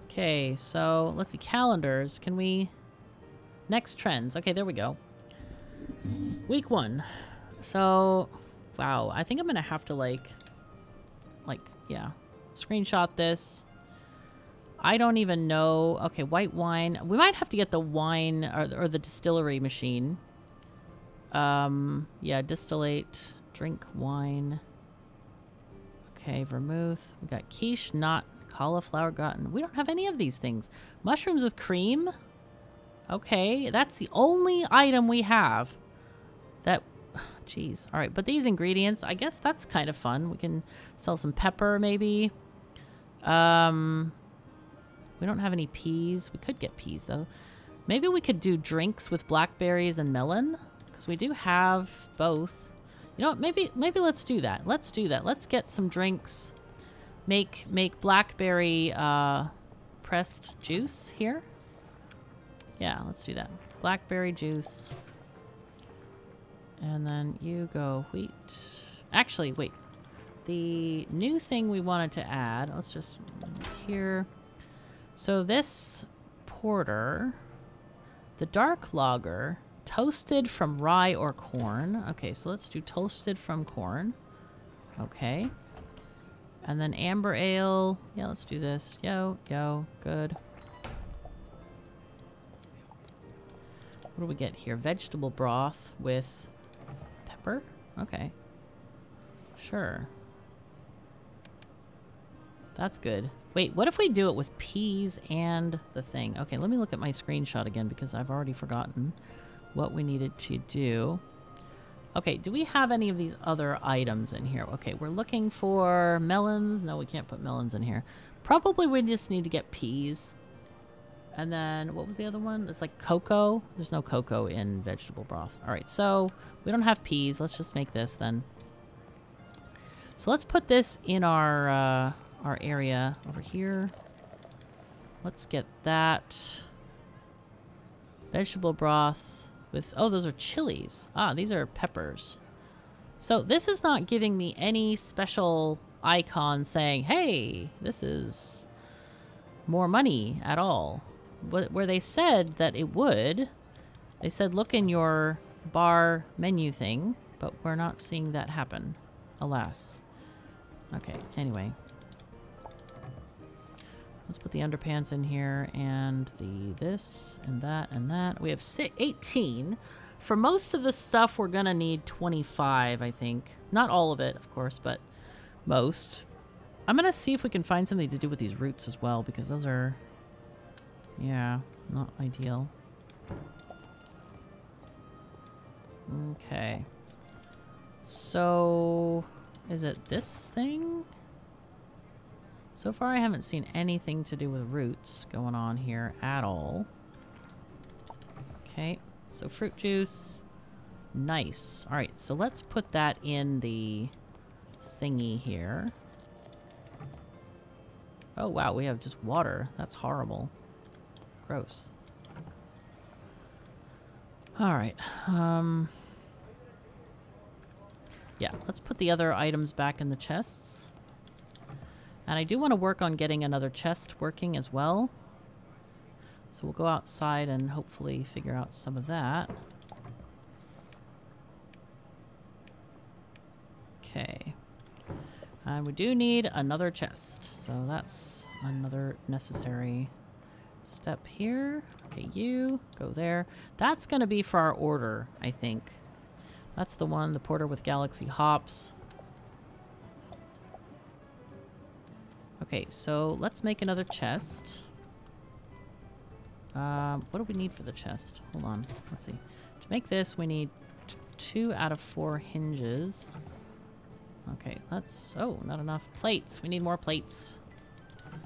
Okay, so let's see. Calendars. Can we... Next trends. Okay, there we go. Week one. So, wow. I think I'm going to have to, like, like, yeah. Screenshot this. I don't even know. Okay, white wine. We might have to get the wine or, or the distillery machine. Um, yeah, distillate, drink wine. Okay, vermouth. We got quiche, not cauliflower gratin. We don't have any of these things. Mushrooms with cream. Okay, that's the only item we have that... Jeez. All right, but these ingredients, I guess that's kind of fun. We can sell some pepper, maybe. Um, we don't have any peas. We could get peas, though. Maybe we could do drinks with blackberries and melon, because we do have both. You know what? Maybe, maybe let's do that. Let's do that. Let's get some drinks. Make, make blackberry uh, pressed juice here. Yeah, let's do that. Blackberry juice. And then you go wheat. Actually, wait. The new thing we wanted to add, let's just here. So this porter, the dark lager, toasted from rye or corn. Okay, so let's do toasted from corn. Okay. And then amber ale. Yeah, let's do this. Yo, yo, good. What do we get here? Vegetable broth with pepper? Okay. Sure. That's good. Wait, what if we do it with peas and the thing? Okay, let me look at my screenshot again because I've already forgotten what we needed to do. Okay, do we have any of these other items in here? Okay, we're looking for melons. No, we can't put melons in here. Probably we just need to get peas. And then, what was the other one? It's like cocoa. There's no cocoa in vegetable broth. Alright, so we don't have peas. Let's just make this then. So let's put this in our, uh, our area over here. Let's get that. Vegetable broth with... Oh, those are chilies. Ah, these are peppers. So this is not giving me any special icon saying, hey, this is more money at all. where they said that it would. They said look in your bar menu thing, but we're not seeing that happen, alas. Okay, anyway. Let's put the underpants in here, and the this, and that, and that. We have eighteen. For most of the stuff, we're gonna need twenty-five, I think. Not all of it, of course, but most. I'm gonna see if we can find something to do with these roots as well, because those are, yeah, not ideal. Okay. So, is it this thing? So far I haven't seen anything to do with roots going on here at all. Okay, so fruit juice. Nice. Alright, so let's put that in the thingy here. Oh wow, we have just water. That's horrible. Gross. Alright, um... yeah, let's put the other items back in the chests. And I do want to work on getting another chest working as well. So we'll go outside and hopefully figure out some of that. Okay. And we do need another chest. So that's another necessary step here. Okay, you go there. That's going to be for our order, I think. That's the one, the porter with galaxy hops. Okay, so let's make another chest. Um, what do we need for the chest? Hold on, let's see. To make this, we need t two out of four hinges. Okay, let's... oh, not enough plates. We need more plates.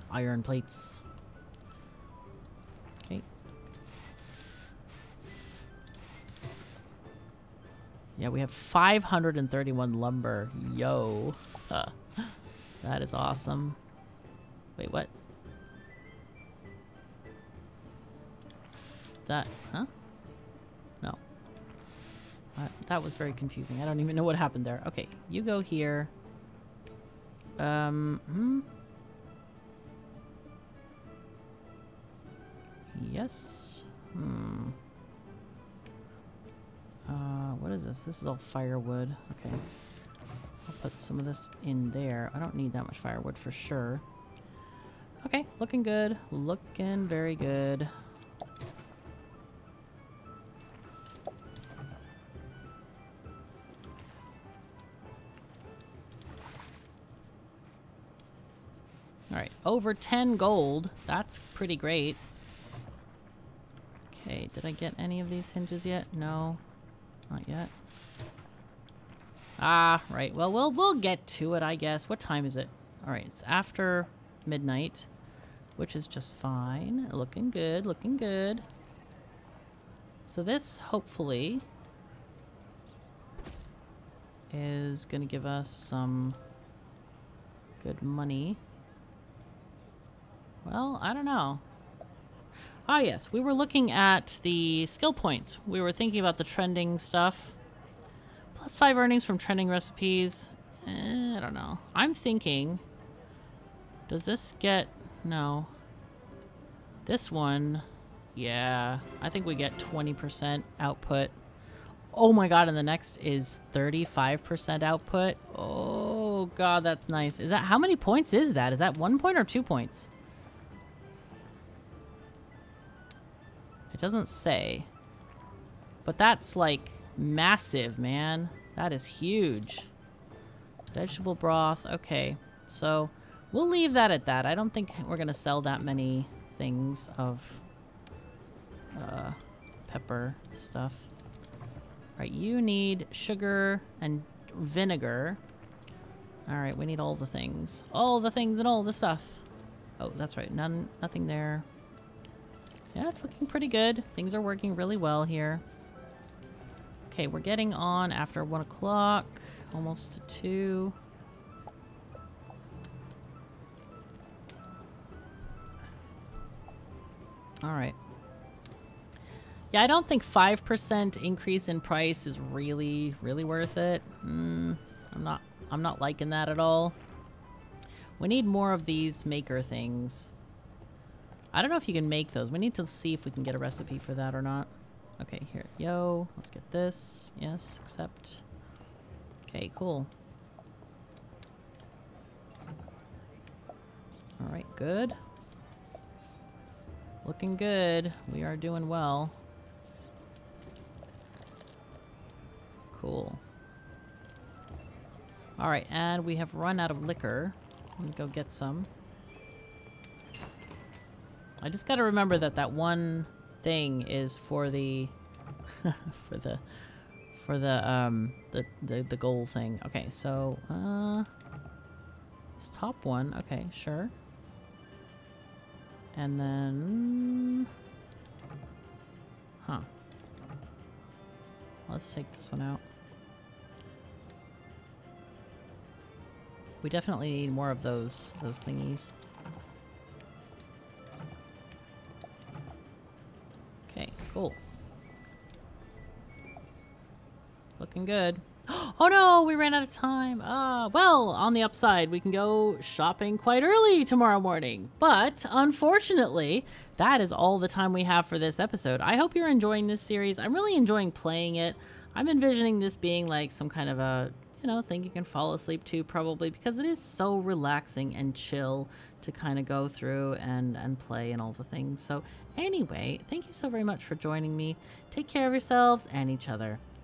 Iron plates. Okay. Yeah, we have five hundred thirty-one lumber. Yo. Huh. That is awesome. Wait, what? That, huh? No. Uh, that was very confusing. I don't even know what happened there. Okay, you go here. Um, hmm? Yes. Hmm. Uh, what is this? This is all firewood. Okay. I'll put some of this in there. I don't need that much firewood for sure. Okay, looking good. Looking very good. Alright, over ten gold. That's pretty great. Okay, did I get any of these hinges yet? No, not yet. Ah, right. Well, we'll, we'll get to it, I guess. What time is it? Alright, it's after midnight. Which is just fine. Looking good, looking good. So this, hopefully, is going to give us some good money. Well, I don't know. Ah, yes. We were looking at the skill points. We were thinking about the trending stuff. Plus five earnings from trending recipes. Eh, I don't know. I'm thinking... does this get... no. This one, yeah. I think we get twenty percent output. Oh my god, and the next is thirty-five percent output. Oh god, that's nice. Is that... how many points is that? Is that one point or two points? It doesn't say. But that's like massive, man. That is huge. Vegetable broth. Okay, so... we'll leave that at that. I don't think we're going to sell that many things of uh, pepper stuff. Right, you need sugar and vinegar. Alright, we need all the things. All the things and all the stuff. Oh, that's right. None, nothing there. Yeah, it's looking pretty good. Things are working really well here. Okay, we're getting on after one o'clock. Almost to two. Alright. Yeah, I don't think five percent increase in price is really, really worth it. Mm, I'm not I'm not liking that at all. We need more of these maker things. I don't know if you can make those. We need to see if we can get a recipe for that or not. Okay, here. Yo, let's get this. Yes, accept. Okay, cool. All right, good. Looking good. We are doing well. Cool. All right, and we have run out of liquor. Let me go get some. I just gotta remember that that one thing is for the for the for the um the, the the goal thing. Okay, so uh this top one. Okay, sure. And then huh. Let's take this one out. We definitely need more of those those thingies. Okay, cool. Looking good. Oh no, we ran out of time. Uh, well, on the upside, we can go shopping quite early tomorrow morning. But unfortunately, that is all the time we have for this episode. I hope you're enjoying this series. I'm really enjoying playing it. I'm envisioning this being like some kind of a, you know, thing you can fall asleep to probably, because it is so relaxing and chill to kind of go through and and play and all the things. So anyway, thank you so very much for joining me. Take care of yourselves and each other,